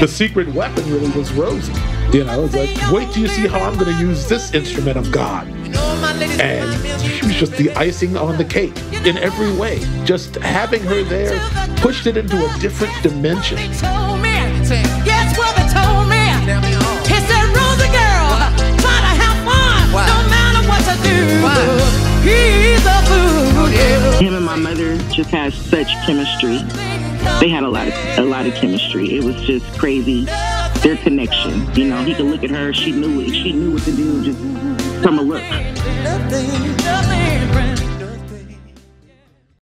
the secret weapon really was Rosie. You know, it's like, wait till you see how I'm going to use this instrument of God. And she was just the icing on the cake in every way. Just having her there pushed it into a different dimension. Him and my mother just had such chemistry. They had a lot of chemistry. It was just crazy, their connection. You know, he could look at her, she knew what to do, just from a look.